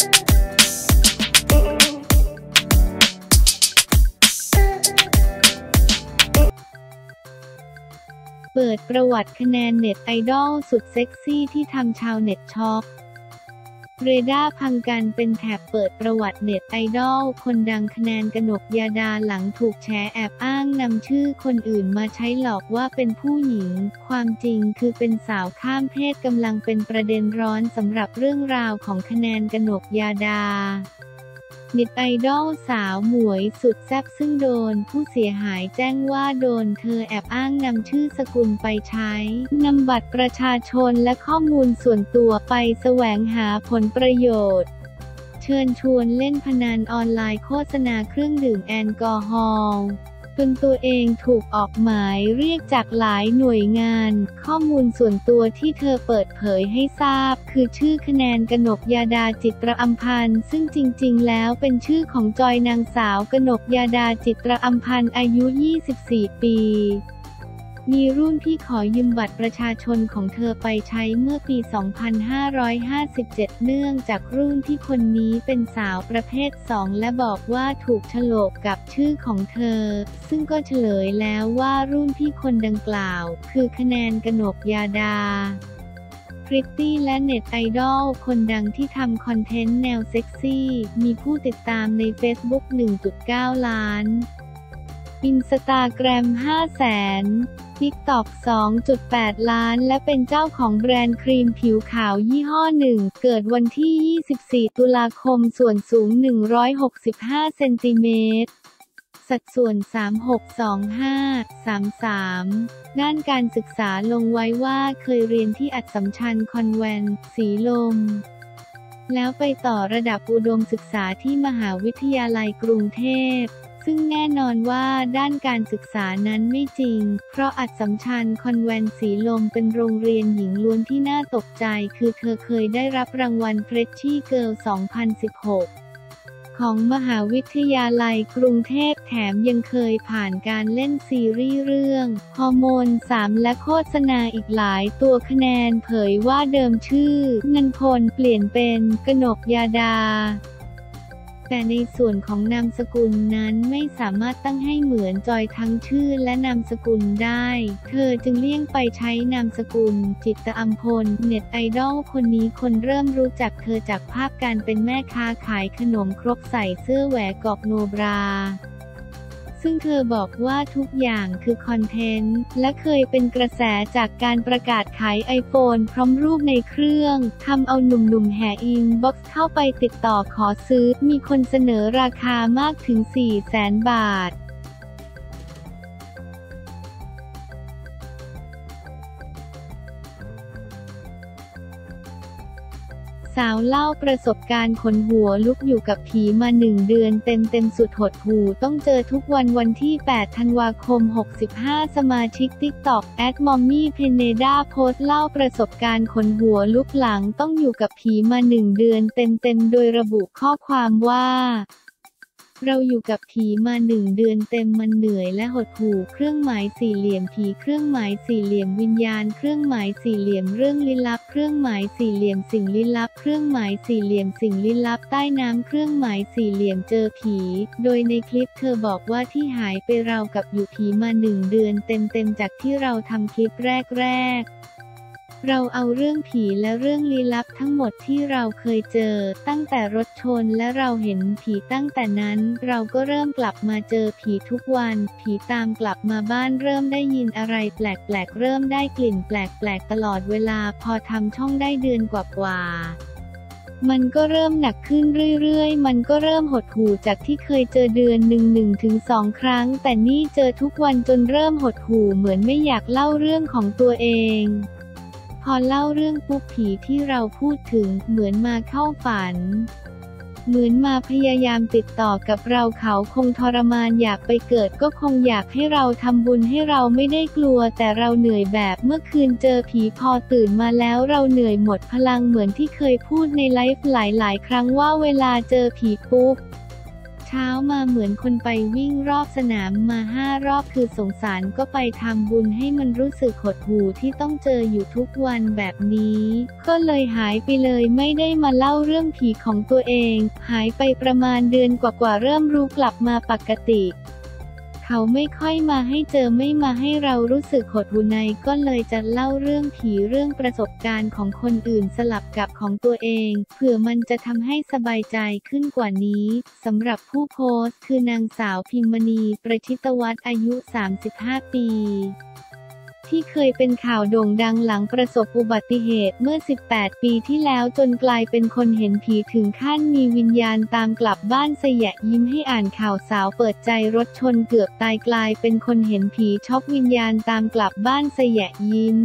เปิดประวัติคะแนนเน็ตไอดอลสุดเซ็กซี่ที่ทำชาวเน็ตช็อกเรดาร์พังกันเป็นแถบเปิดประวัติเน็ตไอดอลคนดังคะแนนกนกยาดาหลังถูกแฉแอบอ้างนำชื่อคนอื่นมาใช้หลอกว่าเป็นผู้หญิงความจริงคือเป็นสาวข้ามเพศกำลังเป็นประเด็นร้อนสำหรับเรื่องราวของคะแนนกนกยาดาเน็ตไอดอลสาวหมวยสุดแซ่บซึ่งโดนผู้เสียหายแจ้งว่าโดนเธอแอบอ้างนำชื่อสกุลไปใช้นำบัตรประชาชนและข้อมูลส่วนตัวไปแสวงหาผลประโยชน์เชิญชวนเล่นพนันออนไลน์โฆษณาเครื่องดื่มแอลกอฮอล์จนตัวเองถูกออกหมายเรียกจากหลายหน่วยงานข้อมูลส่วนตัวที่เธอเปิดเผยให้ทราบคือชื่อคะแนนกนกยาดาจิตรอำพันธ์ซึ่งจริงๆแล้วเป็นชื่อของจอยนางสาวกนกยาดาจิตรอำพันธ์อายุ 24 ปีมีรุ่นพี่ขอยืมบัตรประชาชนของเธอไปใช้เมื่อปี 2557 เนื่องจากรุ่นพี่คนนี้เป็นสาวประเภท 2 และบอกว่าถูกฉลกกับชื่อของเธอซึ่งก็เฉลยแล้วว่ารุ่นพี่คนดังกล่าวคือคะแนนกนกยาดาพริตตี้และเน็ตไอดอลคนดังที่ทำคอนเทนต์แนวเซ็กซี่มีผู้ติดตามใน Facebook 1.9 ล้านอินสตาแกรม 500,000 TikTok 2.8 ล้านและเป็นเจ้าของแบรนด์ครีมผิวขาวยี่ห้อหนึ่งเกิดวันที่24ตุลาคมส่วนสูง165เซนติเมตรสัดส่วน 36-25-33 ด้านการศึกษาลงไว้ว่าเคยเรียนที่อัสสัมชัญคอนแวนต์ศรีลมแล้วไปต่อระดับอุดมศึกษาที่มหาวิทยาลัยกรุงเทพซึ่งแน่นอนว่าด้านการศึกษานั้นไม่จริงเพราะอัสสัมชัญคอนแวนต์ศรีลมเป็นโรงเรียนหญิงล้วนที่น่าตกใจคือเธอเคยได้รับรางวัลเฟรชชี่เกิร์ล 2016 ของมหาวิทยาลัยกรุงเทพแถมยังเคยผ่านการเล่นซีรีส์เรื่องฮอร์โมน 3และโฆษณาอีกหลายตัวคะแนนเผยว่าเดิมชื่อนันพลเปลี่ยนเป็นกนกยาดาแต่ในส่วนของนามสกุลนั้นไม่สามารถตั้งให้เหมือนจอยทั้งชื่อและนามสกุลได้เธอจึงเลี่ยงไปใช้นามสกุลจิตรอำพลเน็ตไอดอลคนนี้คนเริ่มรู้จักเธอจากภาพการเป็นแม่ค้าขายขนมครกใส่เสื้อแหวกกอกโนบราซึ่งเธอบอกว่าทุกอย่างคือคอนเทนต์และเคยเป็นกระแสจากการประกาศขาย iPhone พร้อมรูปในเครื่องทำเอาหนุ่มๆแห่อินบ็อกซ์เข้าไปติดต่อขอซื้อมีคนเสนอราคามากถึง 400,000 บาทสาวเล่าประสบการณ์ขนหัวลุกอยู่กับผีมา1 เดือนเต็มสุดหดหูต้องเจอทุกวันที่8ธันวาคม65สมาชิก TikTok แอดมอมมี่เพเนดาโพสต์เล่าประสบการณ์ขนหัวลุกหลังต้องอยู่กับผีมา1 เดือนเต็มโดยระบุข้อความว่าเราอยู่กับผีมา1 เดือนเต็มมันเหนื่อยและหดหู่เครื่องหมายสี่เหลี่ยมผีเครื่องหมายสี่เหลี่ยมวิญญาณเครื่องหมายสี่เหลี่ยมเรื่องลี้ลับเครื่องหมายสี่เหลี่ยมสิ่งลี้ลับเครื่องหมายสี่เหลี่ยมสิ่งลี้ลับใต้น้ำเครื่องหมายสี่เหลี่ยมเจอผีโดยในคลิปเธอบอกว่าที่หายไปเรากับอยู่ผีมา1 เดือนเต็มจากที่เราทำคลิปแรกเราเอาเรื่องผีและเรื่องลี้ลับทั้งหมดที่เราเคยเจอตั้งแต่รถชนและเราเห็นผีตั้งแต่นั้นเราก็เริ่มกลับมาเจอผีทุกวันผีตามกลับมาบ้านเริ่มได้ยินอะไรแปลกๆเริ่มได้กลิ่นแปลกๆตลอดเวลาพอทำช่องได้เดือนกว่ามันก็เริ่มหนักขึ้นเรื่อยๆมันก็เริ่มหดหู่จากที่เคยเจอเดือนหนึ่ง 1-2 ครั้งแต่นี่เจอทุกวันจนเริ่มหดหู่เหมือนไม่อยากเล่าเรื่องของตัวเองพอเล่าเรื่องปุ๊บผีที่เราพูดถึงเหมือนมาเข้าฝันเหมือนมาพยายามติดต่อกับเราเขาคงทรมานอยากไปเกิดก็คงอยากให้เราทำบุญให้เราไม่ได้กลัวแต่เราเหนื่อยแบบเมื่อคืนเจอผีพอตื่นมาแล้วเราเหนื่อยหมดพลังเหมือนที่เคยพูดในไลฟ์หลายๆครั้งว่าเวลาเจอผีปุ๊บ เช้ามาเหมือนคนไปวิ่งรอบสนามมา5รอบคือสงสารก็ไปทำบุญให้มันรู้สึกหดหู่ที่ต้องเจออยู่ทุกวันแบบนี้ก็เลยหายไปเลยไม่ได้มาเล่าเรื่องผีของตัวเองหายไปประมาณเดือนกว่าๆเริ่มรู้กลับมาปกติเขาไม่ค่อยมาให้เจอไม่มาให้เรารู้สึกหดหู่ในก็เลยจะเล่าเรื่องผีเรื่องประสบการณ์ของคนอื่นสลับกับของตัวเองเผื่อมันจะทำให้สบายใจขึ้นกว่านี้สำหรับผู้โพสต์คือนางสาวพิมมณีประชิตวัฒน์อายุ35ปีที่เคยเป็นข่าวโด่งดังหลังประสบอุบัติเหตุเมื่อ18ปีที่แล้วจนกลายเป็นคนเห็นผีถึงขั้นมีวิญญาณตามกลับบ้านสยะยิ้มให้อ่านข่าวสาวเปิดใจรถชนเกือบตายกลายเป็นคนเห็นผีช็อกวิญญาณตามกลับบ้านสยะยิ้ม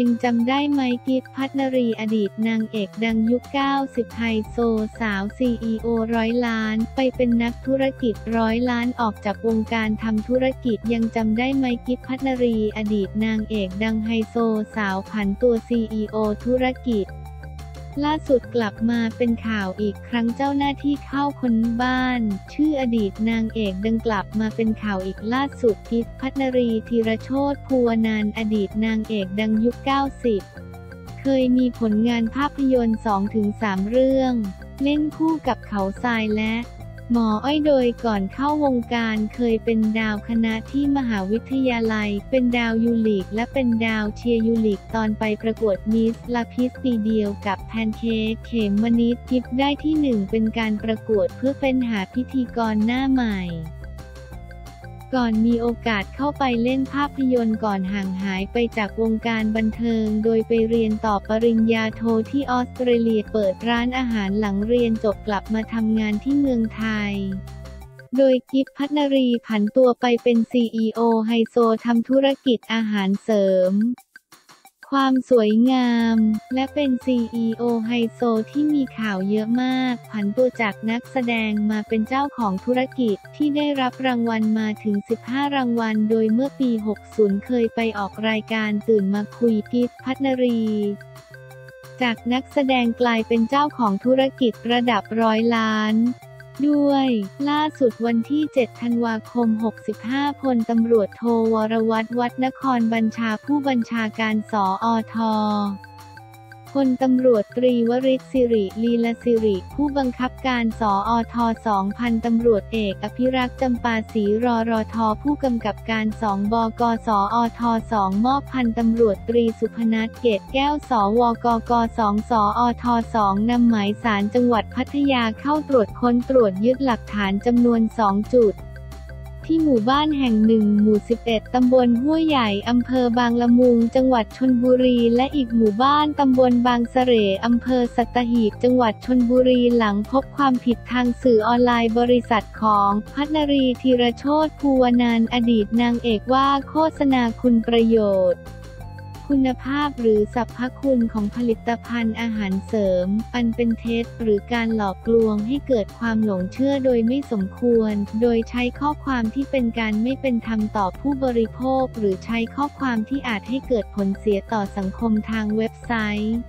ยังจำได้ไหมกิตภัทรนรีอดีตนางเอกดังยุค90ไฮโซสาว CEO 100 ล้านไปเป็นนักธุรกิจ100 ล้านออกจากวงการทำธุรกิจยังจำได้ไหมกิตภัทรนรีอดีตนางเอกดังไฮโซสาวผันตัว CEO ธุรกิจล่าสุดกลับมาเป็นข่าวอีกครั้งเจ้าหน้าที่เข้าค้นบ้านชื่ออดีตนางเอกดังกลับมาเป็นข่าวอีกล่าสุดกิตภัทรนรีธีรโชติภูวนันท์อดีตนางเอกดังยุค90เคยมีผลงานภาพยนตร์ 2-3 เรื่องเล่นคู่กับเขาทรายและหมออ้อยโดยก่อนเข้าวงการเคยเป็นดาวคณะที่มหาวิทยาลัยเป็นดาวยูลิกและเป็นดาวเชียร์ยูลิกตอนไปประกวดมิสลาพิสปีเดียวกับแพนเค้กเขมมณิชกิฟได้ที่1เป็นการประกวดเพื่อเป็นหาพิธีกรหน้าใหม่ก่อนมีโอกาสเข้าไปเล่นภาพยนตร์ก่อนห่างหายไปจากวงการบันเทิงโดยไปเรียนต่อปริญญาโทที่ออสเตรเลียเปิดร้านอาหารหลังเรียนจบกลับมาทำงานที่เมืองไทยโดยกิตภัทรนรีผันตัวไปเป็น CEO ไฮโซทำธุรกิจอาหารเสริมความสวยงามและเป็น CEO ไฮโซที่มีข่าวเยอะมากผันตัวจากนักแสดงมาเป็นเจ้าของธุรกิจที่ได้รับรางวัลมาถึง15รางวัลโดยเมื่อปี60เคยไปออกรายการตื่นมาคุยกิตภัทรนรีจากนักแสดงกลายเป็นเจ้าของธุรกิจระดับ100 ล้านด้วยล่าสุดวันที่7ธันวาคม65พลตำรวจโทวรวัฒน์ วัดนครบัญชาผู้บัญชาการสอท.พลตำรวจตรีวริศสิริลีลสิริผู้บังคับการสอท2พันตำรวจเอกอภิรักษ์จำปาศรีรทผู้กำกับการ2บกสอท2มอบพันตำรวจตรีสุพนัสเกตแก้วสวกก2สอท2นำหมายศาลจังหวัดพัทยาเข้าตรวจค้นตรวจยึดหลักฐานจำนวน2จุดที่หมู่บ้านแห่งหนึ่งหมู่11ตำบลห้วยใหญ่อำเภอบางละมุงจังหวัดชลบุรีและอีกหมู่บ้านตำบลบางเสร่อำเภอสัตหีบจังหวัดชลบุรีหลังพบความผิดทางสื่อออนไลน์บริษัทของภัทรนรีธีรโชติภูวนันท์อดีตนางเอกว่าโฆษณาคุณประโยชน์คุณภาพหรือสรรพคุณของผลิตภัณฑ์อาหารเสริมอันเป็นเท็จหรือการหลอกลวงให้เกิดความหลงเชื่อโดยไม่สมควรโดยใช้ข้อความที่เป็นการไม่เป็นธรรมต่อผู้บริโภคหรือใช้ข้อความที่อาจให้เกิดผลเสียต่อสังคมทางเว็บไซต์